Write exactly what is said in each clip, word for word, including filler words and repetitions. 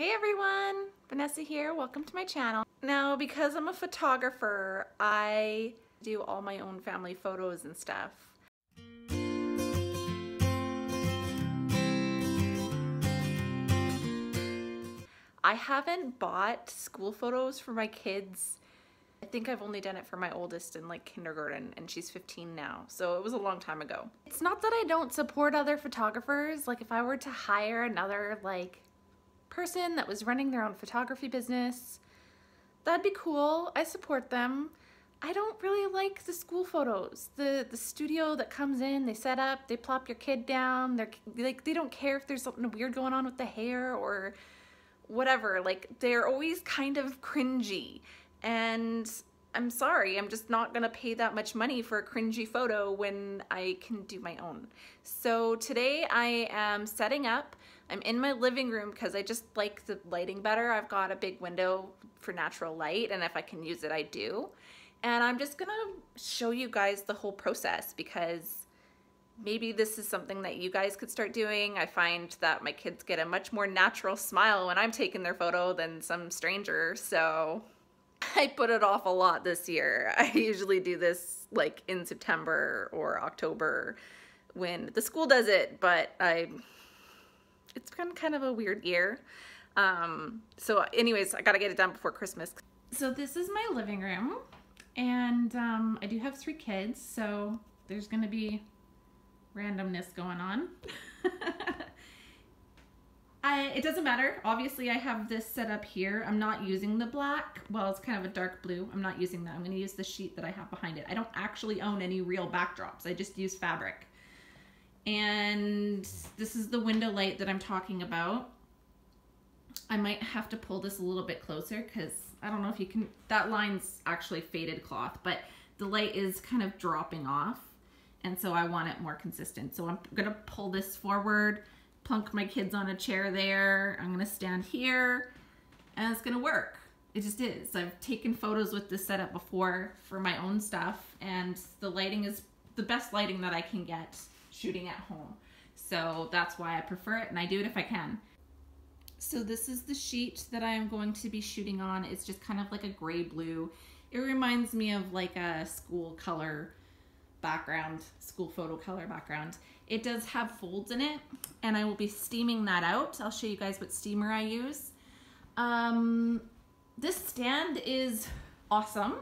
Hey everyone, Vanessa here, welcome to my channel. Now because I'm a photographer, I do all my own family photos and stuff. I haven't bought school photos for my kids. I think I've only done it for my oldest in like kindergarten and she's fifteen now, so it was a long time ago. It's not that I don't support other photographers, like if I were to hire another like person that was running their own photography business, that'd be cool. I support them. I don't really like the school photos. The the studio that comes in, they set up, they plop your kid down, they're like, they don't care if there's something weird going on with the hair or whatever. Like they're always kind of cringy, and I'm sorry, I'm just not gonna pay that much money for a cringy photo when I can do my own. So today I am setting up. I'm in my living room because I just like the lighting better. I've got a big window for natural light, and if I can use it, I do. And I'm just gonna show you guys the whole process because maybe this is something that you guys could start doing. I find that my kids get a much more natural smile when I'm taking their photo than some stranger, so I put it off a lot this year. I usually do this like in September or October when the school does it, but I... it's been kind of a weird year. Um, so anyways, I gotta get it done before Christmas. So this is my living room, and um, I do have three kids, so there's gonna be randomness going on. I, it doesn't matter. Obviously I have this set up here. I'm not using the black. Well, it's kind of a dark blue. I'm not using that. I'm gonna use the sheet that I have behind it. I don't actually own any real backdrops. I just use fabric. And this is the window light that I'm talking about. I might have to pull this a little bit closer because I don't know if you can, that line's actually faded cloth, but the light is kind of dropping off, and so I want it more consistent. So I'm gonna pull this forward, plunk my kids on a chair there, I'm gonna stand here, and it's gonna work. It just is. I've taken photos with this setup before for my own stuff, and the lighting is the best lighting that I can get shooting at home, so that's why I prefer it, and I do it if I can. So this is the sheet that I am going to be shooting on. It's just kind of like a gray blue. It reminds me of like a school color background, school photo color background. It does have folds in it, and I will be steaming that out. I'll show you guys what steamer I use. Um, this stand is awesome.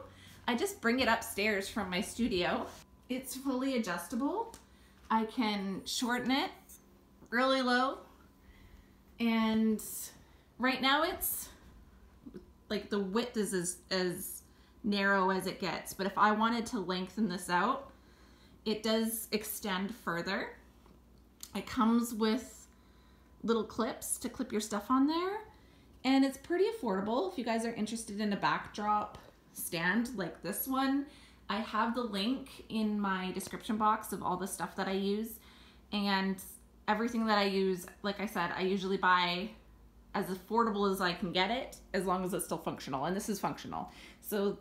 I just bring it upstairs from my studio. It's fully adjustable. I can shorten it really low, and right now it's like the width is as, as narrow as it gets, but if I wanted to lengthen this out, it does extend further. It comes with little clips to clip your stuff on there, and it's pretty affordable. If you guys are interested in a backdrop stand like this one, I have the link in my description box of all the stuff that I use, and everything that I use, like I said, I usually buy as affordable as I can get it, as long as it's still functional, and this is functional. So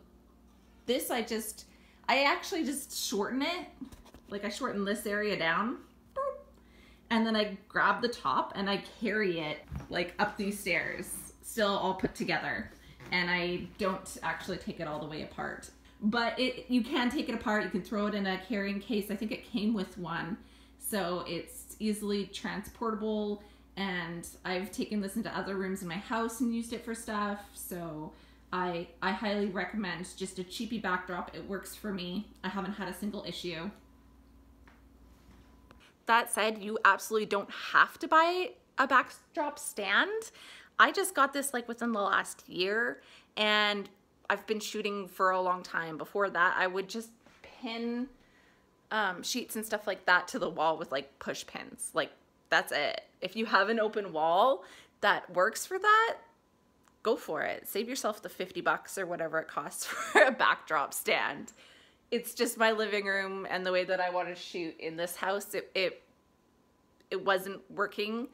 this I just, I actually just shorten it, like I shorten this area down, and then I grab the top and I carry it like up these stairs, still all put together, and I don't actually take it all the way apart. But it, you can take it apart, you can throw it in a carrying case. I think it came with one, so it's easily transportable, and I've taken this into other rooms in my house and used it for stuff, so I, I highly recommend just a cheapy backdrop. It works for me. I haven't had a single issue. That said, you absolutely don't have to buy a backdrop stand. I just got this like within the last year, and I've been shooting for a long time. Before that, I would just pin um, sheets and stuff like that to the wall with like push pins. Like that's it. If you have an open wall that works for that, go for it. Save yourself the fifty bucks or whatever it costs for a backdrop stand. It's just my living room, and the way that I want to shoot in this house, it, it, it wasn't working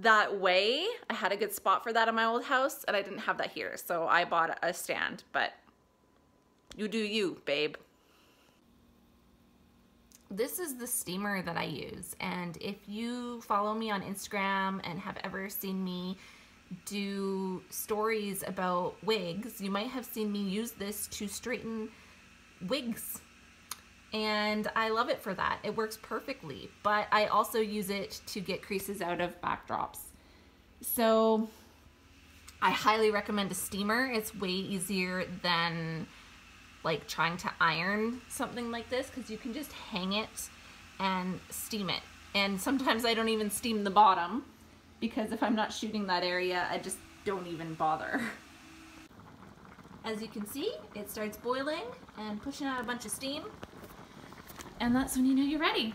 that way. I had a good spot for that in my old house, and I didn't have that here, so I bought a stand, but you do you, babe. This is the steamer that I use, and if you follow me on Instagram and have ever seen me do stories about wigs, you might have seen me use this to straighten wigs. And I love it for that. It works perfectly, but I also use it to get creases out of backdrops. So I highly recommend a steamer. It's way easier than like trying to iron something like this, because you can just hang it and steam it. And sometimes I don't even steam the bottom, because if I'm not shooting that area, I just don't even bother. As you can see, it starts boiling and pushing out a bunch of steam. And that's when you know you're ready.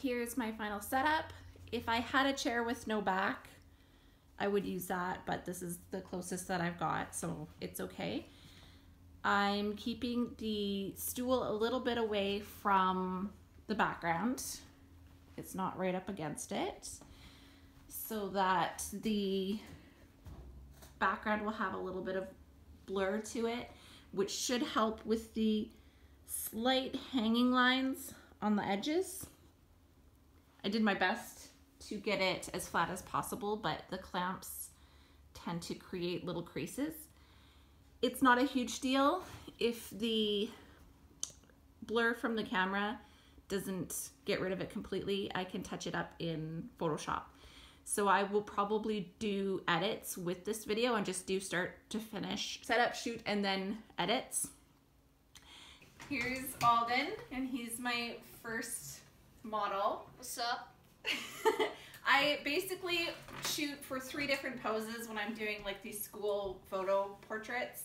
Here's my final setup. If I had a chair with no back, I would use that, but this is the closest that I've got, so it's okay. I'm keeping the stool a little bit away from the background. It's not right up against it, so that the background will have a little bit of blur to it, which should help with the slight hanging lines on the edges. I did my best to get it as flat as possible, but the clamps tend to create little creases. It's not a huge deal if the blur from the camera doesn't get rid of it completely. I can touch it up in Photoshop. So I will probably do edits with this video and just do start to finish, set up, shoot, and then edits. Here's Alden, and he's my first model. What's up? I basically shoot for three different poses when I'm doing like these school photo portraits.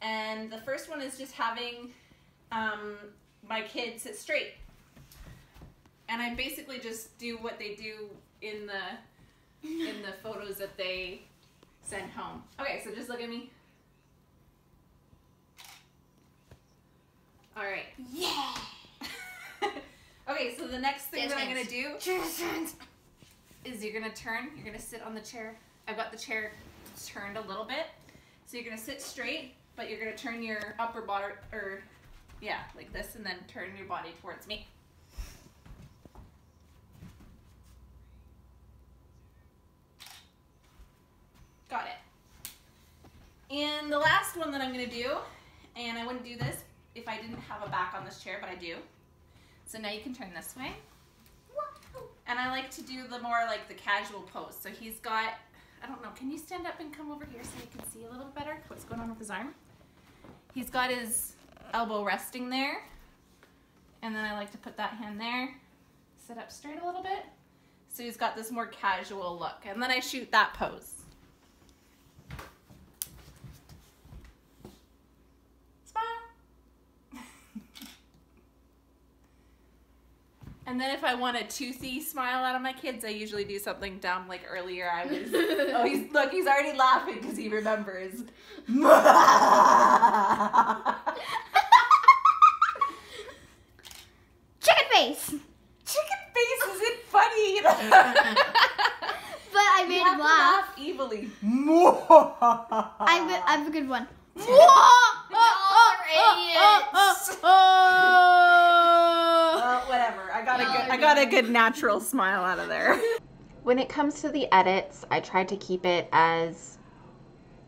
And the first one is just having um, my kid sit straight. And I basically just do what they do in the, in the photos that they send home. Okay, so just look at me. All right. Yeah! Okay, so the next thing that I'm gonna do is you're gonna turn, you're gonna sit on the chair. I've got the chair turned a little bit. So you're gonna sit straight, but you're gonna turn your upper body, or yeah, like this, and then turn your body towards me. Got it. And the last one that I'm gonna do, and I wouldn't do this if I didn't have a back on this chair, but I do. So now you can turn this way. And I like to do the more like the casual pose. So he's got, I don't know, can you stand up and come over here so you can see a little better what's going on with his arm? He's got his elbow resting there. And then I like to put that hand there, sit up straight a little bit. So he's got this more casual look. And then I shoot that pose. And then if I want a toothy smile out of my kids, I usually do something dumb, like earlier I was, oh, he's, look, he's already laughing because he remembers. Chicken face! Chicken face isn't funny. But I made him laugh. laugh evilly. I have a good one. Whoa! Oh, oh, oh, oh, oh. Uh, whatever. I got a good, I got a good natural smile out of there. When it comes to the edits, I tried to keep it as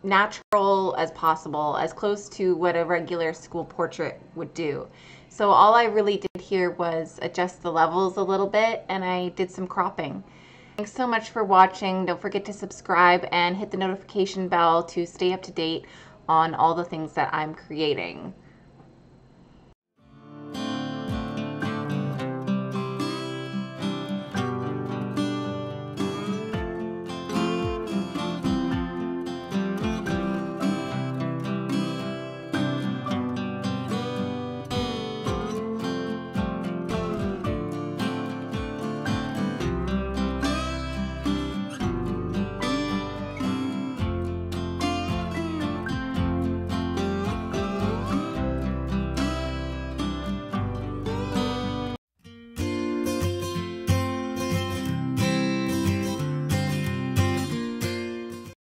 natural as possible, as close to what a regular school portrait would do. So all I really did here was adjust the levels a little bit, and I did some cropping. Thanks so much for watching. Don't forget to subscribe and hit the notification bell to stay up to date on all the things that I'm creating.